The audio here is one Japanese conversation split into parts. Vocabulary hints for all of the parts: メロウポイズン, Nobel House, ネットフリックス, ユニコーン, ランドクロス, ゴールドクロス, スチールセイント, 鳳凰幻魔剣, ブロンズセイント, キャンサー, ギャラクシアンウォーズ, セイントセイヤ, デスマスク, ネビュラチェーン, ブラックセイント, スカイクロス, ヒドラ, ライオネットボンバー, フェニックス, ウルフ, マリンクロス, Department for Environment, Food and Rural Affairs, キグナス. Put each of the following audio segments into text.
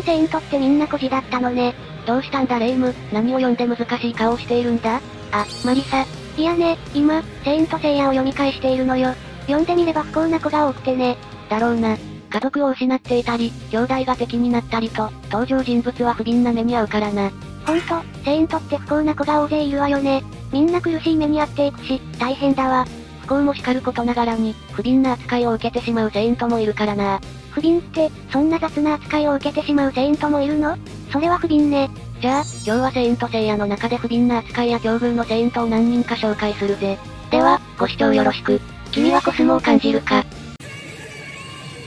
ンセイントってみんな孤児だったのね。どうしたんだレイム、何を読んで難しい顔をしているんだ？あ、マリサ。いやね、今、セイントセイヤを読み返しているのよ。読んでみれば不幸な子が多くてね。だろうな。家族を失っていたり、兄弟が敵になったりと、登場人物は不憫な目に遭うからな。ほんと、セイントって不幸な子が大勢いるわよね。みんな苦しい目に遭っていくし、大変だわ。不幸も叱ることながらに、不憫な扱いを受けてしまうセイントもいるからな。不憫って、そんな雑な扱いを受けてしまうセイントもいるの？それは不憫ね。じゃあ、今日はセイントセイヤの中で不憫な扱いや境遇のセイントを何人か紹介するぜ。では、ご視聴よろしく。君はコスモを感じるか？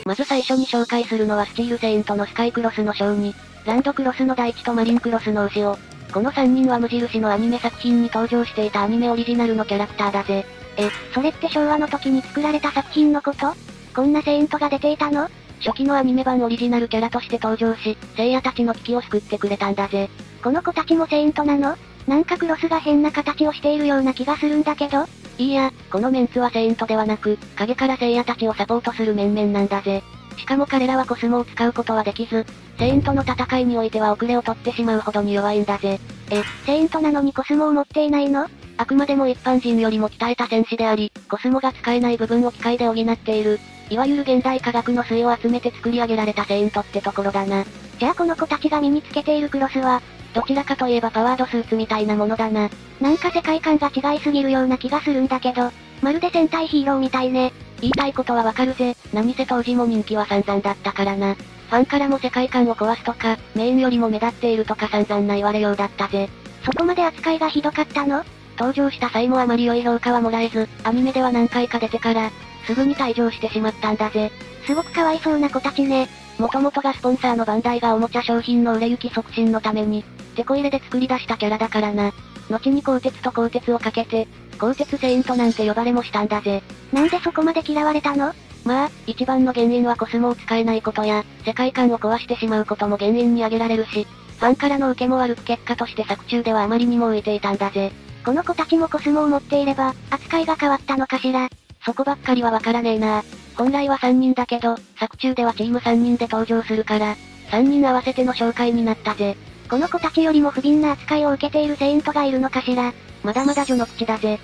まず最初に紹介するのはスチールセイントのスカイクロスの小2、ランドクロスの大地とマリンクロスの牛尾。この3人は無印のアニメ作品に登場していたアニメオリジナルのキャラクターだぜ。え、それって昭和の時に作られた作品のこと？こんなセイントが出ていたの？初期のアニメ版オリジナルキャラとして登場し、聖夜たちの危機を救ってくれたんだぜ。この子たちもセイントなの？なんかクロスが変な形をしているような気がするんだけど。いいや、このメンツはセイントではなく、影から聖夜たちをサポートする面々なんだぜ。しかも彼らはコスモを使うことはできず、セイントの戦いにおいては遅れを取ってしまうほどに弱いんだぜ。え、セイントなのにコスモを持っていないの？あくまでも一般人よりも鍛えた戦士であり、コスモが使えない部分を機械で補っている。いわゆる現代科学の粋を集めて作り上げられたセイントってところだな。じゃあこの子たちが身につけているクロスは、どちらかといえばパワードスーツみたいなものだな。なんか世界観が違いすぎるような気がするんだけど、まるで戦隊ヒーローみたいね。言いたいことはわかるぜ。何せ当時も人気は散々だったからな。ファンからも世界観を壊すとか、メインよりも目立っているとか散々な言われようだったぜ。そこまで扱いがひどかったの？登場した際もあまり良い評価はもらえず、アニメでは何回か出てから、すぐに退場してしまったんだぜ。すごくかわいそうな子たちね。もともとがスポンサーのバンダイがおもちゃ商品の売れ行き促進のために、テコ入れで作り出したキャラだからな。後に鋼鉄と鋼鉄をかけて、鋼鉄セイントなんて呼ばれもしたんだぜ。なんでそこまで嫌われたの？まあ、一番の原因はコスモを使えないことや、世界観を壊してしまうことも原因に挙げられるし、ファンからの受けも悪く結果として作中ではあまりにも浮いていたんだぜ。この子たちもコスモを持っていれば、扱いが変わったのかしら。そこばっかりはわからねえな。本来は3人だけど、作中ではチーム3人で登場するから、3人合わせての紹介になったぜ。この子たちよりも不憫な扱いを受けているセイントがいるのかしら。まだまだ序の口だぜ。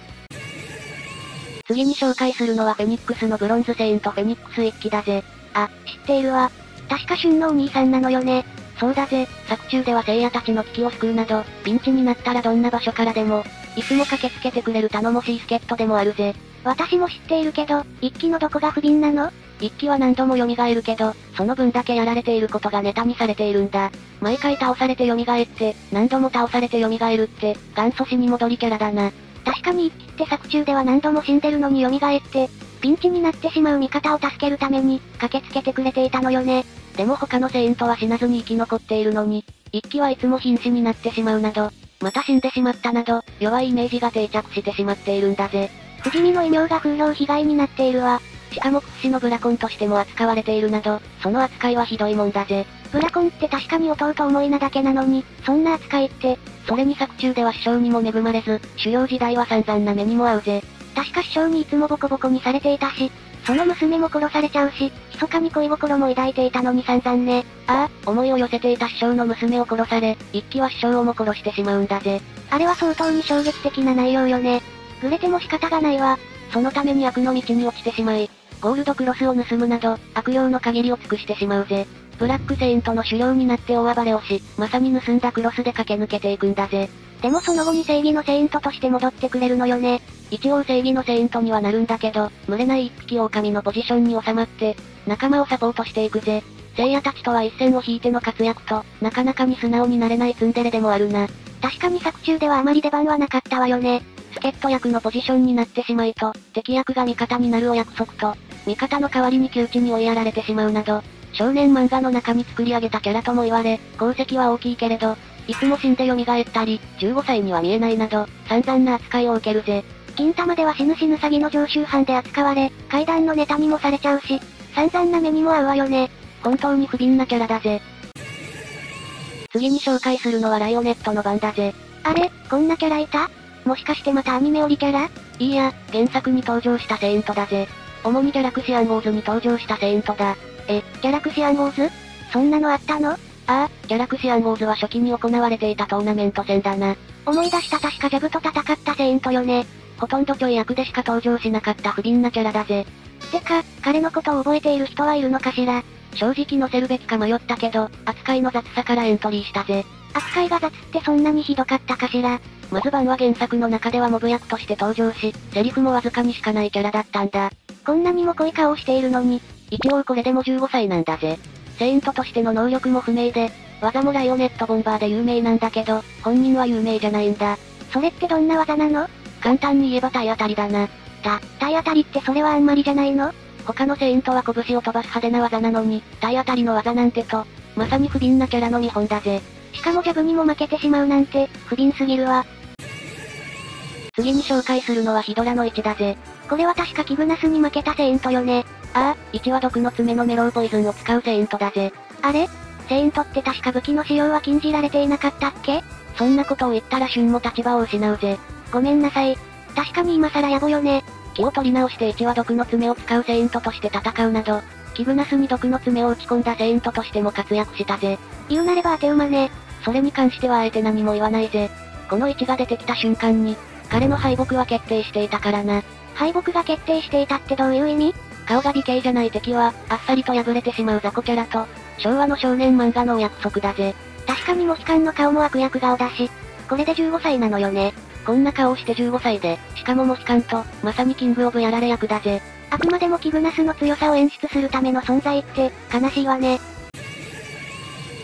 次に紹介するのはフェニックスのブロンズセイントフェニックス1期だぜ。あ、知っているわ。確か旬のお兄さんなのよね。そうだぜ、作中では聖夜たちの危機を救うなど、ピンチになったらどんな場所からでも、いつも駆けつけてくれる頼もしい助っ人でもあるぜ。私も知っているけど、一期のどこが不憫なの？一期は何度も蘇るけど、その分だけやられていることがネタにされているんだ。毎回倒されて蘇って、何度も倒されて蘇るって、元祖死に戻りキャラだな。確かに一期って作中では何度も死んでるのに蘇って、ピンチになってしまう味方を助けるために、駆けつけてくれていたのよね。でも他のセイントは死なずに生き残っているのに、一期はいつも瀕死になってしまうなど、また死んでしまったなど、弱いイメージが定着してしまっているんだぜ。不死身の異名が風評被害になっているわ。しかも屈指のブラコンとしても扱われているなど、その扱いはひどいもんだぜ。ブラコンって確かに弟思いなだけなのに、そんな扱いって、それに作中では師匠にも恵まれず、修行時代は散々な目にも遭うぜ。確か師匠にいつもボコボコにされていたし、その娘も殺されちゃうし、密かに恋心も抱いていたのに散々ね。ああ、思いを寄せていた師匠の娘を殺され、一期は師匠をも殺してしまうんだぜ。あれは相当に衝撃的な内容よね。ぐれても仕方がないわ。そのために悪の道に落ちてしまい、ゴールドクロスを盗むなど、悪用の限りを尽くしてしまうぜ。ブラックセイントの狩猟になって大暴れをし、まさに盗んだクロスで駆け抜けていくんだぜ。でもその後に正義のセイントとして戻ってくれるのよね。一応正義のセイントにはなるんだけど、群れない一匹狼のポジションに収まって、仲間をサポートしていくぜ。聖夜たちとは一線を引いての活躍と、なかなかに素直になれないツンデレでもあるな。確かに作中ではあまり出番はなかったわよね。助っ人役のポジションになってしまいと、敵役が味方になるお約束と、味方の代わりに窮地に追いやられてしまうなど、少年漫画の中に作り上げたキャラとも言われ、功績は大きいけれど、いつも死んで蘇ったり、15歳には見えないなど、散々な扱いを受けるぜ。金玉では死ぬ死ぬ詐欺の常習犯で扱われ、怪談のネタにもされちゃうし、散々な目にも合うわよね。本当に不憫なキャラだぜ。次に紹介するのはライオネットの番だぜ。あれ、こんなキャラいた？もしかしてまたアニメオリキャラ？いや、原作に登場したセイントだぜ。主にギャラクシアンウォーズに登場したセイントだ。え、ギャラクシアンウォーズ？そんなのあったの？ああ、ギャラクシアンウォーズは初期に行われていたトーナメント戦だな。思い出した、確かジャブと戦ったセイントよね。ほとんどちょい役でしか登場しなかった不憫なキャラだぜ。てか、彼のことを覚えている人はいるのかしら。正直載せるべきか迷ったけど、扱いの雑さからエントリーしたぜ。扱いが雑ってそんなにひどかったかしら。ムズバンは原作の中ではモブ役として登場し、セリフもわずかにしかないキャラだったんだ。こんなにも濃い顔をしているのに。一応これでも15歳なんだぜ。セイントとしての能力も不明で、技もライオネットボンバーで有名なんだけど、本人は有名じゃないんだ。それってどんな技なの？簡単に言えば体当たりだな。体当たりってそれはあんまりじゃないの？他のセイントは拳を飛ばす派手な技なのに、体当たりの技なんてと、まさに不憫なキャラの見本だぜ。しかもジャブにも負けてしまうなんて、不憫すぎるわ。次に紹介するのはヒドラの1だぜ。これは確かキグナスに負けたセイントよね。ああ、1は毒の爪のメロウポイズンを使うセイントだぜ。あれ？セイントって確か武器の使用は禁じられていなかったっけ？そんなことを言ったら旬も立場を失うぜ。ごめんなさい。確かに今更野暮よね。気を取り直して1は毒の爪を使うセイントとして戦うなど、キグナスに毒の爪を打ち込んだセイントとしても活躍したぜ。言うなれば当て馬ね。それに関してはあえて何も言わないぜ。この1が出てきた瞬間に、彼の敗北は決定していたからな。敗北が決定していたってどういう意味？顔が美形じゃない敵は、あっさりと敗れてしまう雑魚キャラと、昭和の少年漫画のお約束だぜ。確かにモヒカンの顔も悪役顔だし、これで15歳なのよね。こんな顔をして15歳で、しかもモヒカンと、まさにキングオブやられ役だぜ。あくまでもキグナスの強さを演出するための存在って、悲しいわね。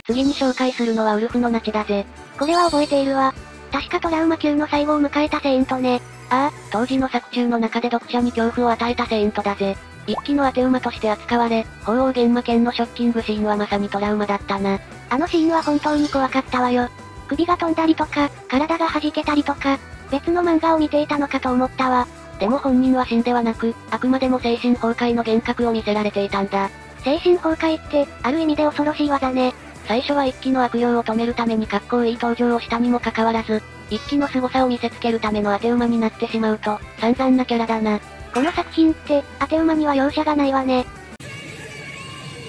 次に紹介するのはウルフのナチだぜ。これは覚えているわ。確かトラウマ級の最後を迎えたセイントね。ああ、当時の作中の中で読者に恐怖を与えたセイントだぜ。一騎の当て馬として扱われ、鳳凰幻魔剣のショッキングシーンはまさにトラウマだったな。あのシーンは本当に怖かったわよ。首が飛んだりとか、体が弾けたりとか、別の漫画を見ていたのかと思ったわ。でも本人は死んではなく、あくまでも精神崩壊の幻覚を見せられていたんだ。精神崩壊って、ある意味で恐ろしい技ね。最初は一騎の悪用を止めるために格好いい登場をしたにもかかわらず、一騎の凄さを見せつけるための当て馬になってしまうと、散々なキャラだな。この作品って、当て馬には容赦がないわね。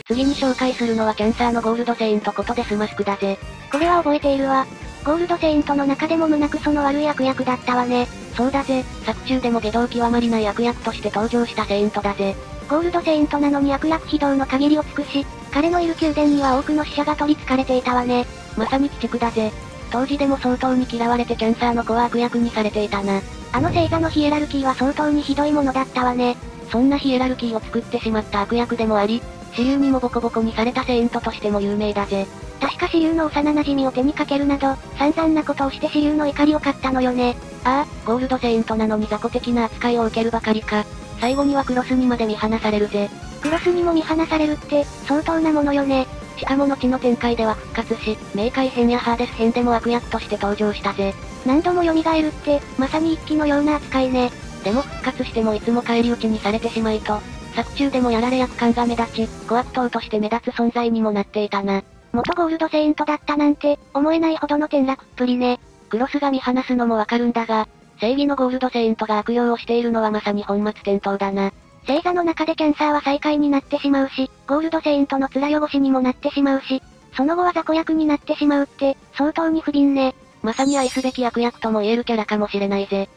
次に紹介するのはキャンサーのゴールドセイントことデスマスクだぜ。これは覚えているわ。ゴールドセイントの中でも胸クソの悪い悪役だったわね。そうだぜ、作中でも下道極まりない悪役として登場したセイントだぜ。ゴールドセイントなのに悪役非道の限りを尽くし、彼のいる宮殿には多くの死者が取り憑かれていたわね。まさに鬼畜だぜ。当時でも相当に嫌われてキャンサーの子は悪役にされていたな。あの星座のヒエラルキーは相当にひどいものだったわね。そんなヒエラルキーを作ってしまった悪役でもあり、死竜にもボコボコにされたセイントとしても有名だぜ。確か死竜の幼馴染を手にかけるなど、散々なことをして死竜の怒りを買ったのよね。ああ、ゴールドセイントなのに雑魚的な扱いを受けるばかりか。最後にはクロスにまで見放されるぜ。クロスにも見放されるって、相当なものよね。しかも後の展開では復活し、冥界編やハーデス編でも悪役として登場したぜ。何度も蘇るって、まさに一騎のような扱いね。でも復活してもいつも返り討ちにされてしまいと、作中でもやられ役感が目立ち、小悪党として目立つ存在にもなっていたな。元ゴールドセイントだったなんて、思えないほどの転落っぷりね。クロスが見放すのもわかるんだが、正義のゴールドセイントが悪用をしているのはまさに本末転倒だな。星座の中でキャンサーは最下位になってしまうし、ゴールドセイントの面汚しにもなってしまうし、その後は雑魚役になってしまうって、相当に不憫ね。まさに愛すべき悪役とも言えるキャラかもしれないぜ。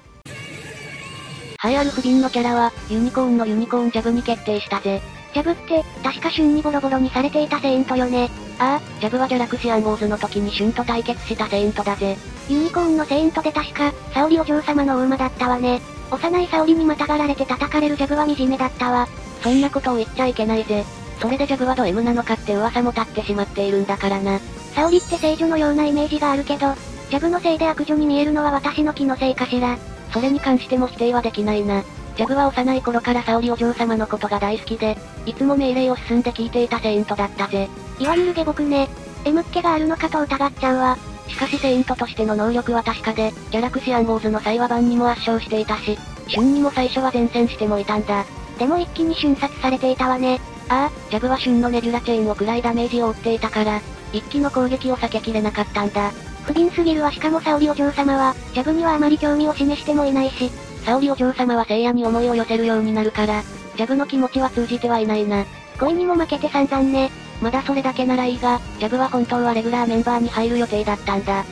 栄えある不憫のキャラは、ユニコーンのユニコーンジャブに決定したぜ。ジャブって、確か旬にボロボロにされていたセイントよね。ああ、ジャブはギャラクシアンウォーズの時に旬と対決したセイントだぜ。ユニコーンのセイントで確か、サオリお嬢様のお馬だったわね。幼い沙織にまたがられて叩かれるジャブは惨めだったわ。そんなことを言っちゃいけないぜ。それでジャブはド M なのかって噂も立ってしまっているんだからな。沙織って聖女のようなイメージがあるけど、ジャブのせいで悪女に見えるのは私の気のせいかしら。それに関しても否定はできないな。ジャブは幼い頃から沙織お嬢様のことが大好きで、いつも命令を進んで聞いていたセイントだったぜ。いわゆる下僕ね。M っ気があるのかと疑っちゃうわ。しかしセイントとしての能力は確かで、ギャラクシアンウォーズの最話版にも圧勝していたし、瞬にも最初は前線してもいたんだ。でも一気に瞬殺されていたわね。ああ、ジャブは瞬のネビュラチェーンを食らいダメージを負っていたから、一気の攻撃を避けきれなかったんだ。不憫すぎるわ。しかも沙織お嬢様は、ジャブにはあまり興味を示してもいないし、沙織お嬢様は聖夜に思いを寄せるようになるから、ジャブの気持ちは通じてはいないな。恋にも負けて散々ね。まだそれだけならいいが、ジャブは本当はレギュラーメンバーに入る予定だったんだ。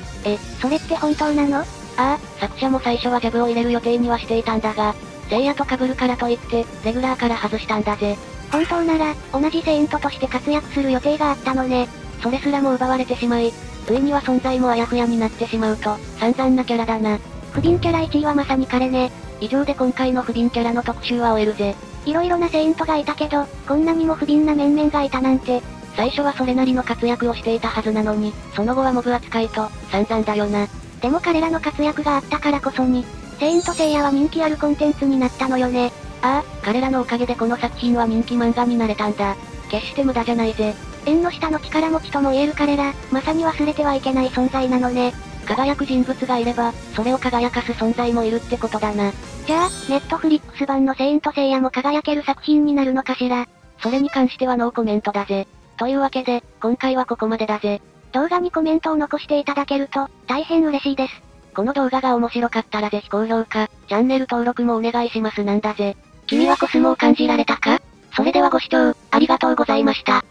それって本当なの？ああ、作者も最初はジャブを入れる予定にはしていたんだが、聖夜と被るからといって、レギュラーから外したんだぜ。本当なら、同じセイントとして活躍する予定があったのね。それすらも奪われてしまい、上には存在もあやふやになってしまうと、散々なキャラだな。不憫キャラ1位はまさに彼ね。以上で今回の不憫キャラの特集は終えるぜ。いろいろなセイントがいたけど、こんなにも不憫な面々がいたなんて。最初はそれなりの活躍をしていたはずなのに、その後はモブ扱いと、散々だよな。でも彼らの活躍があったからこそに、セイントセイヤは人気あるコンテンツになったのよね。ああ、彼らのおかげでこの作品は人気漫画になれたんだ。決して無駄じゃないぜ。縁の下の力持ちとも言える彼ら、まさに忘れてはいけない存在なのね。輝く人物がいれば、それを輝かす存在もいるってことだな。じゃあ、ネットフリックス版のセイントセイヤも輝ける作品になるのかしら。それに関してはノーコメントだぜ。というわけで、今回はここまでだぜ。動画にコメントを残していただけると、大変嬉しいです。この動画が面白かったらぜひ高評価、チャンネル登録もお願いしますなんだぜ。君はコスモを感じられたか？それではご視聴、ありがとうございました。